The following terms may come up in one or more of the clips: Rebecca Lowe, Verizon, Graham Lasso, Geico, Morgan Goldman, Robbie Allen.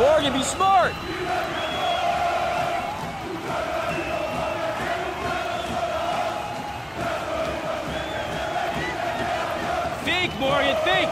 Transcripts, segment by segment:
Morgan, be smart. Think, Morgan, think.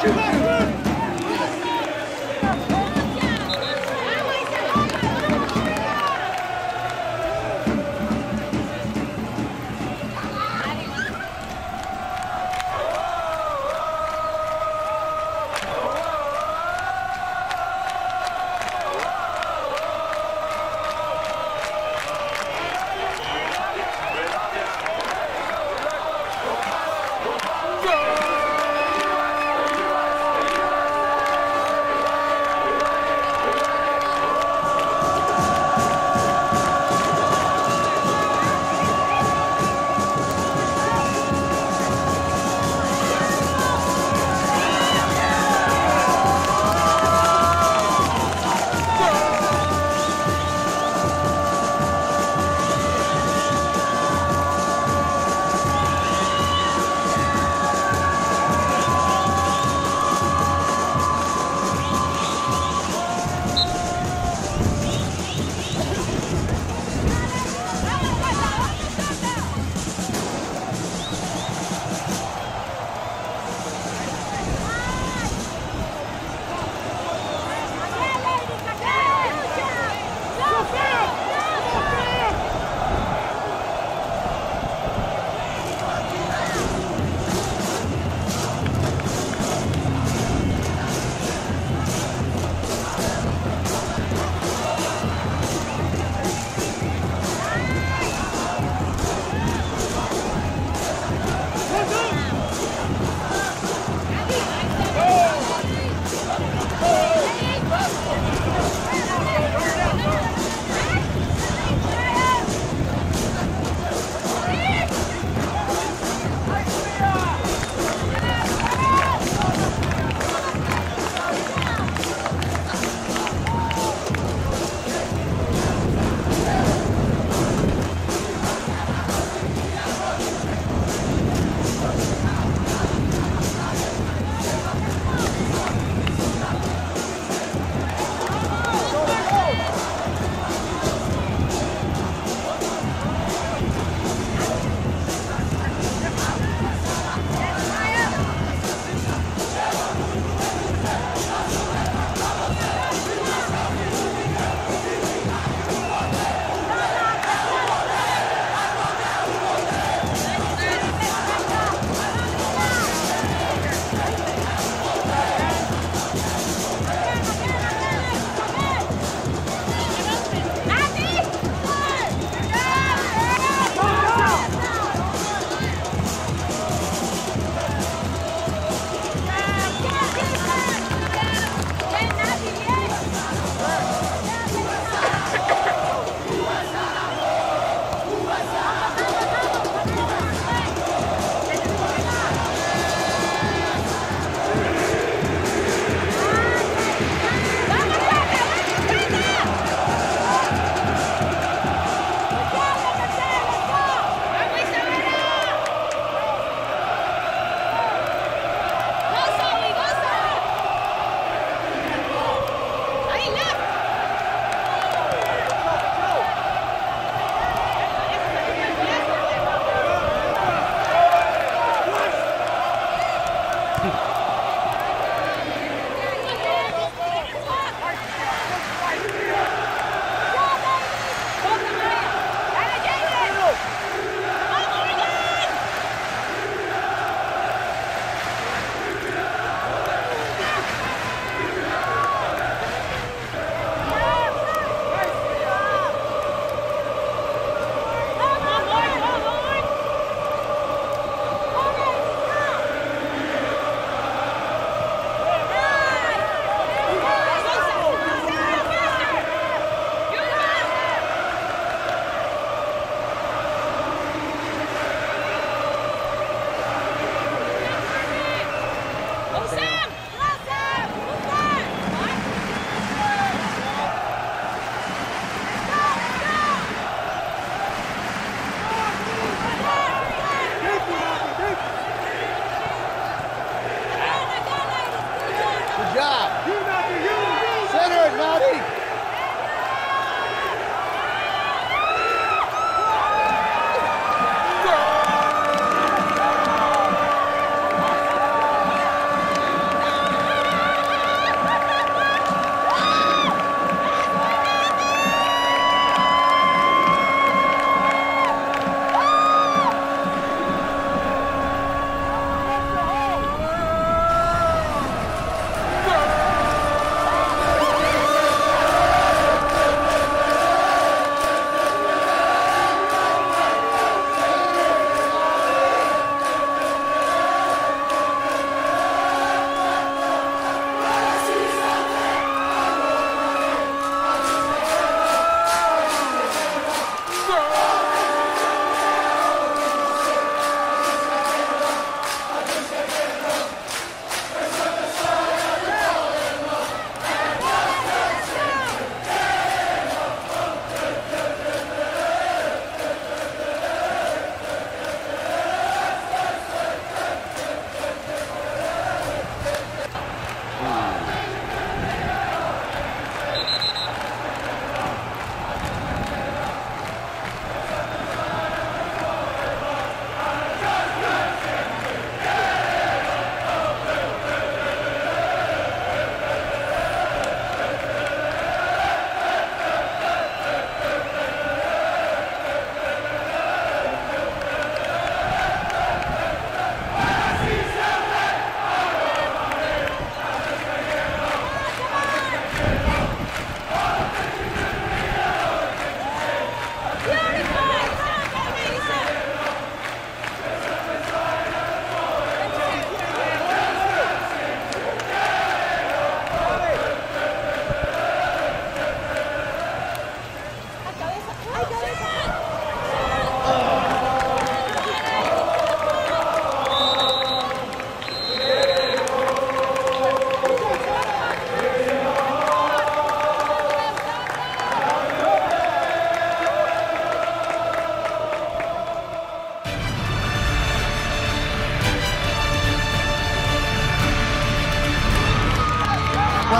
shoot.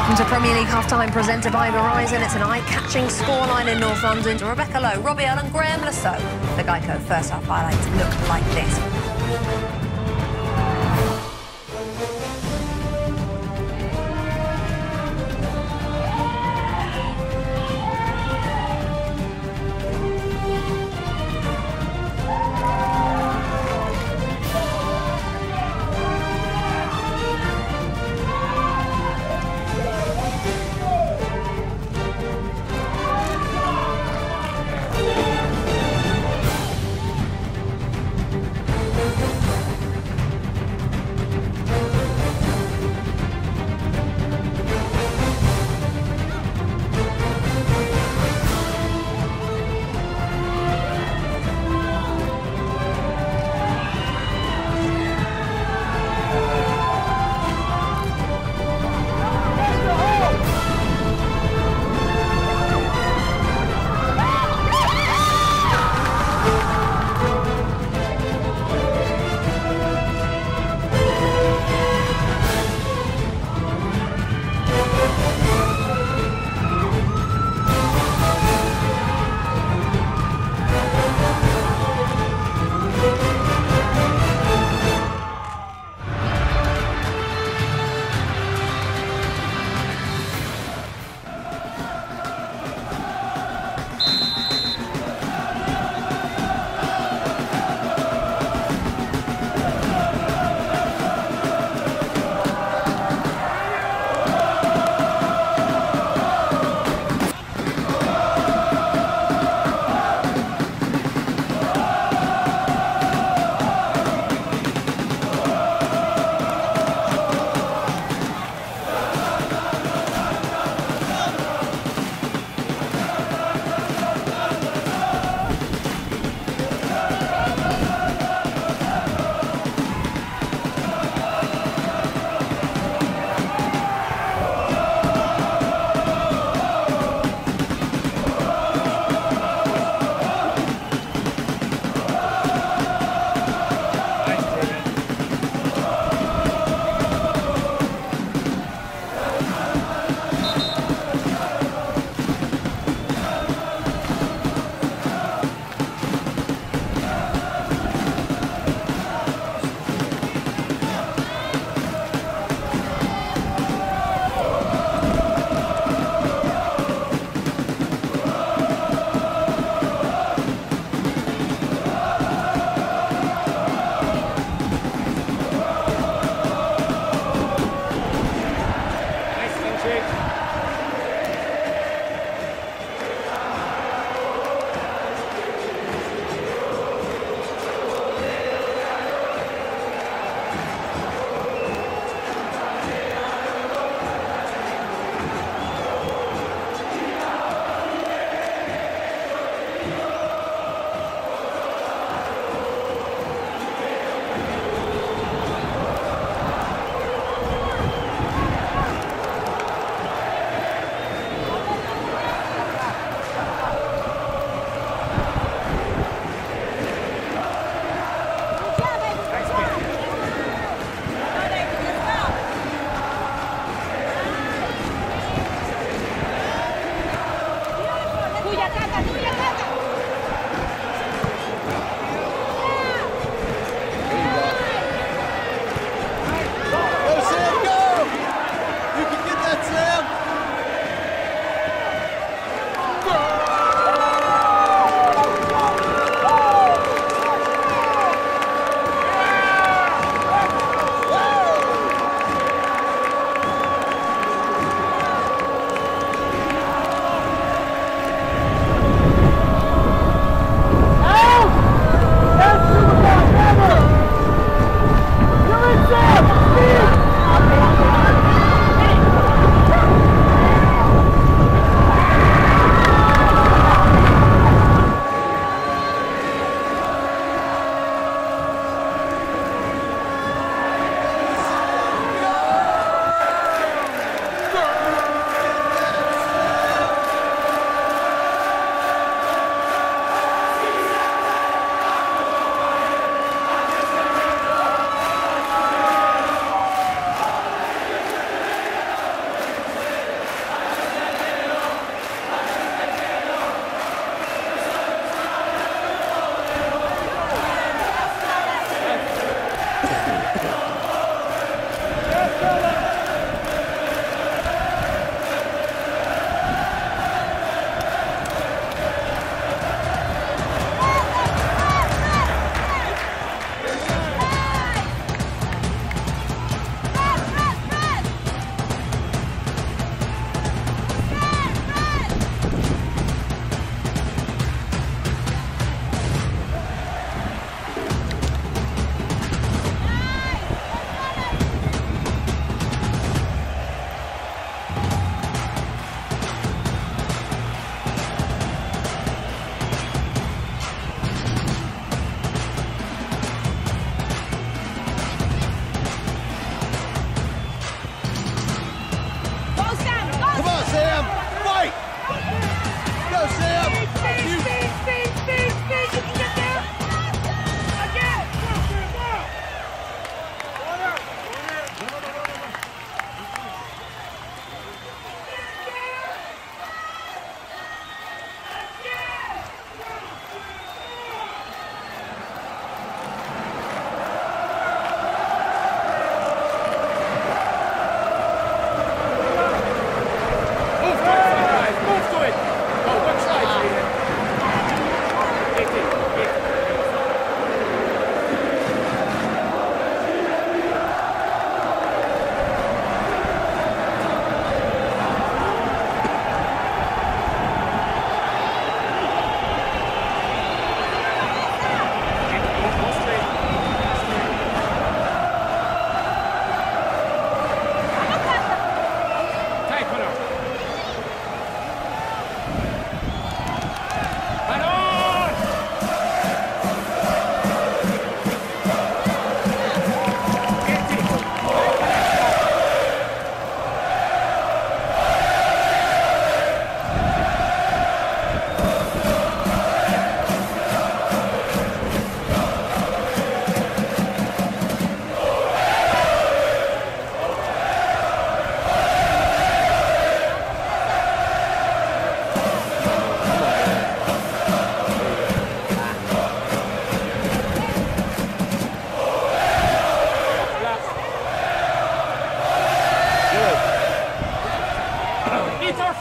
Welcome to Premier League Halftime, presented by Verizon. It's an eye-catching scoreline in North London. Rebecca Lowe, Robbie Allen, Graham Lasso. The Geico first half highlights look like this.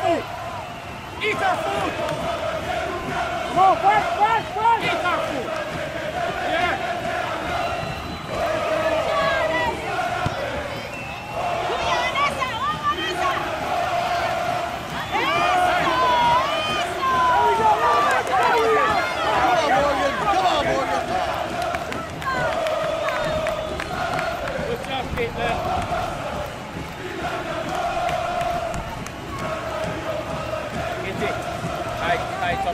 food. Eat our food. Come on, run. Eat our food. Yeah.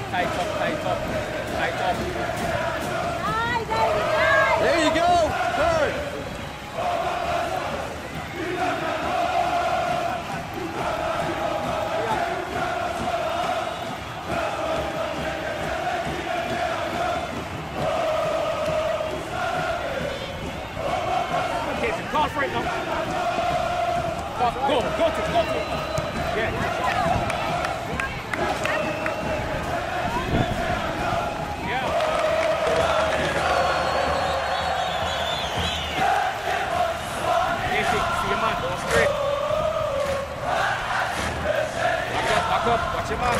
Tight up. There you go. Turn. Okay, so cross right now. Go to. Yeah. Watch him out. Come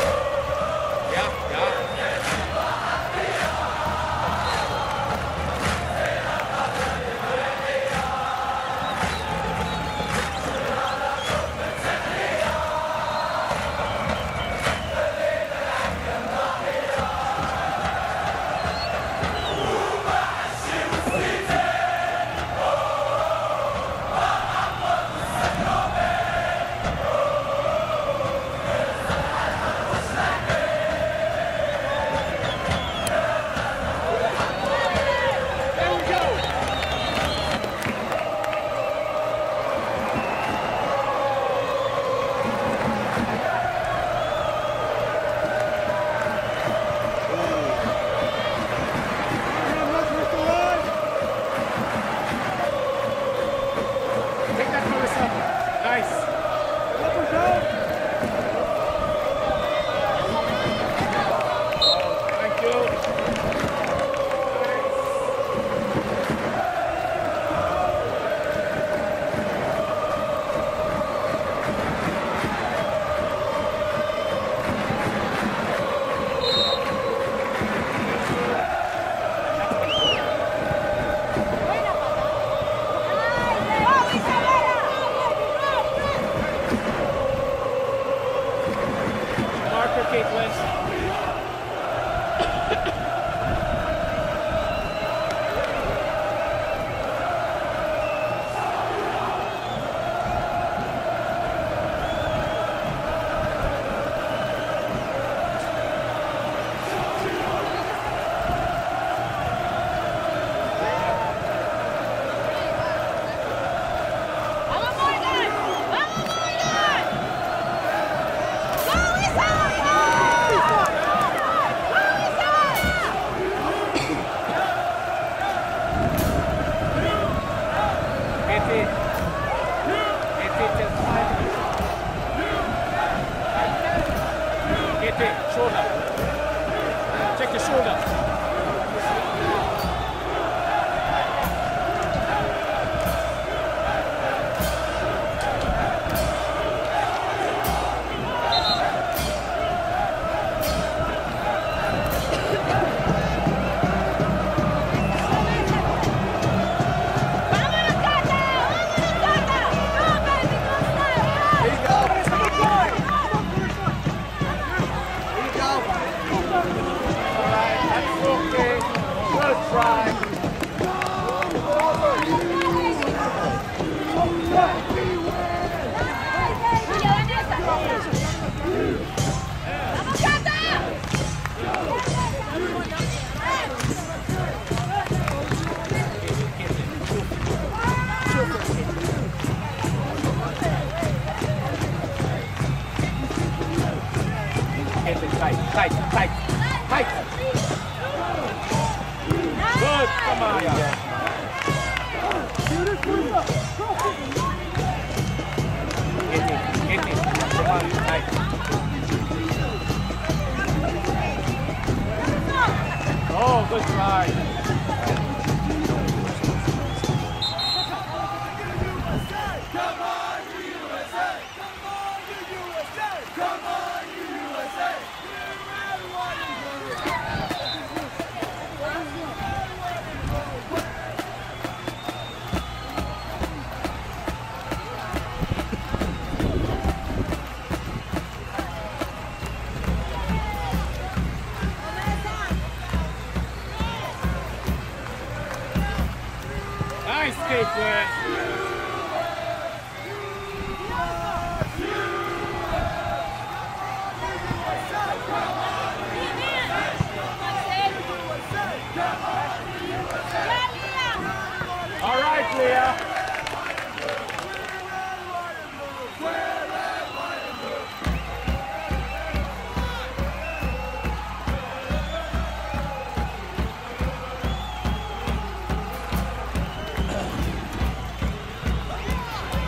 on, USA! Come on, USA! Come on!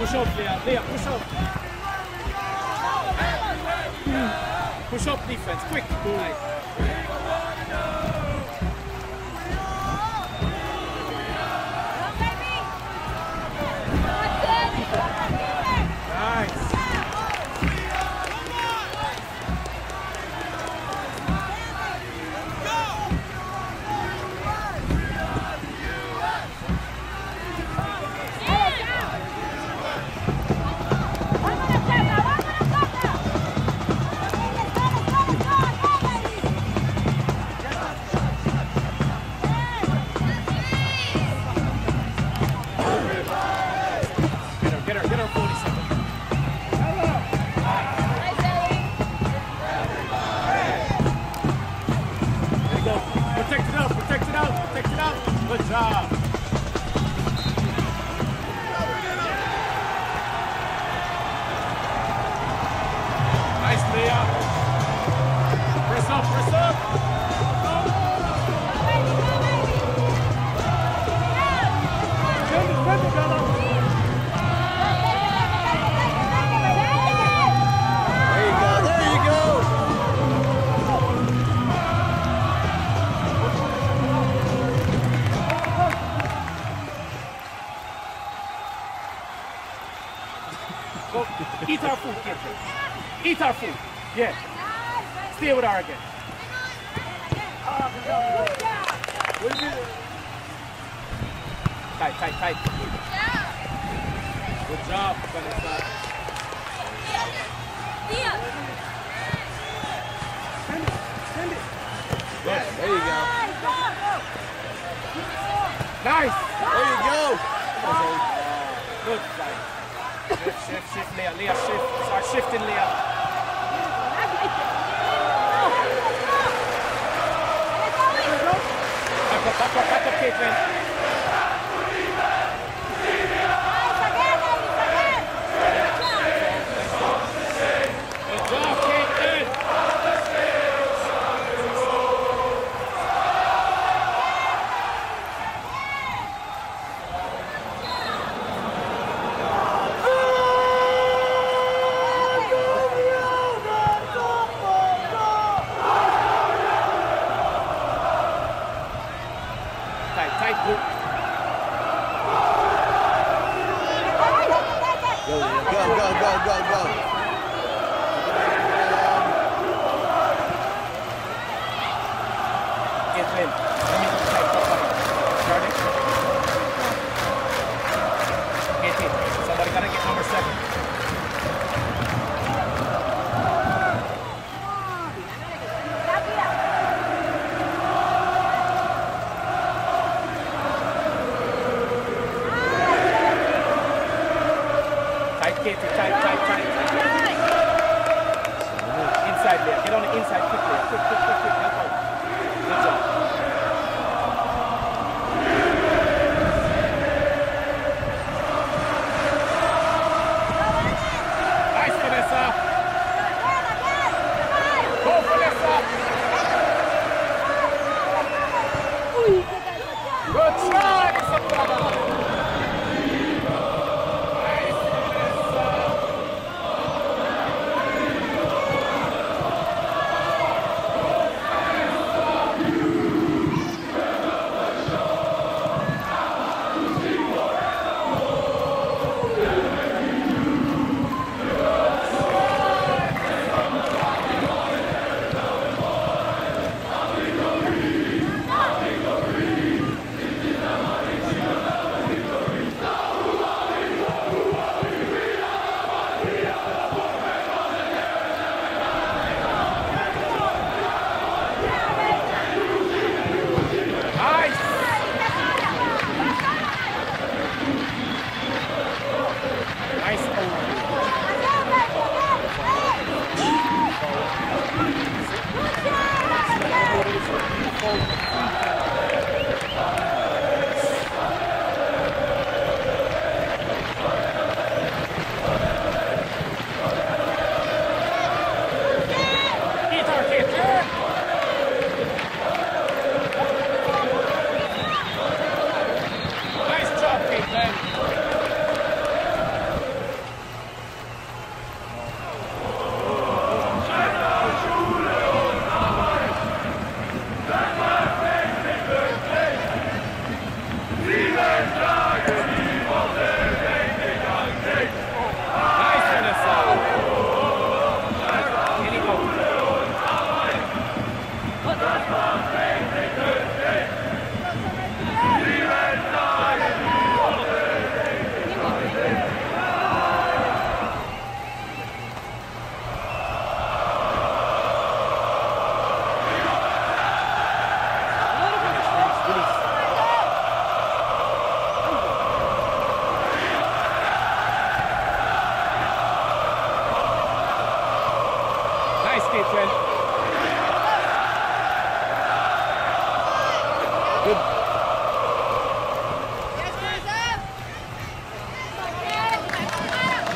Push up, Leah, push up. Push up defense, quick. Eat our food, kids. Eat our food. Yeah. Stay with her again. Tight, tight, tight. Good job, Vanessa. Send it. Send it. Good. There you go. Nice. There you go. Good. Nice. Shift, shift, shift, Leah, Leah, shift. Start shifting, Leah. Back up, Caitlin. Good job, Caitlin. Good job, Vanessa. Nice, Vanessa.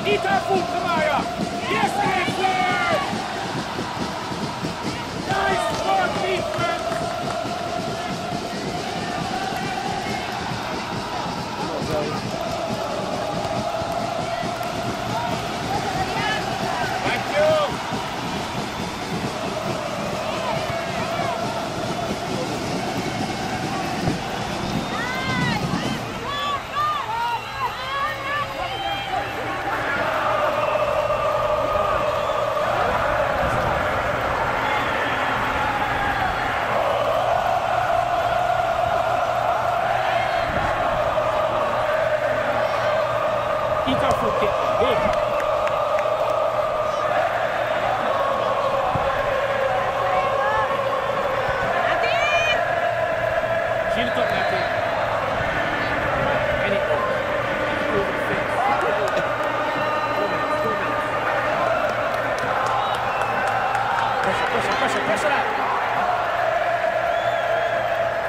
Eat our food, Kamaya! Yes, it is! Nice work, defense! Thank you!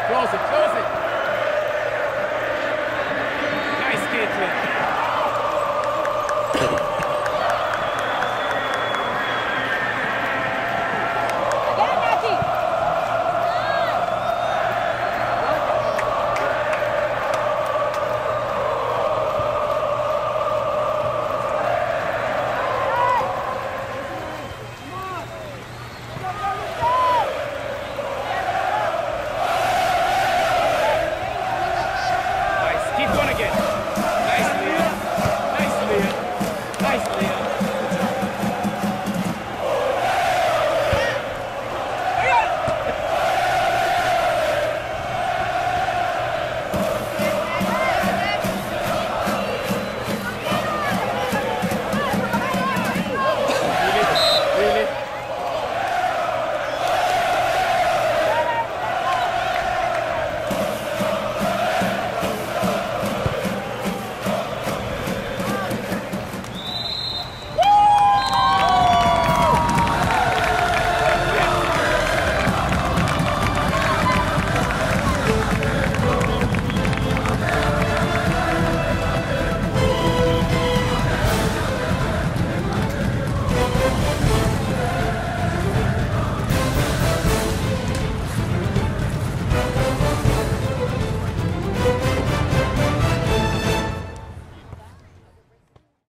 Close it. Nice catch.